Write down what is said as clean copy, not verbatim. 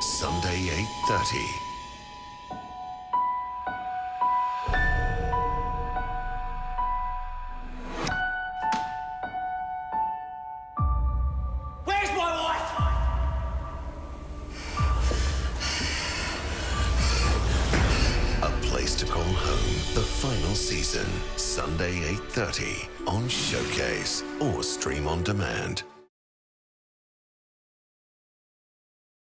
Sunday, 8:30. To Call Home, the final season, Sunday 8:30 on Showcase or stream on demand.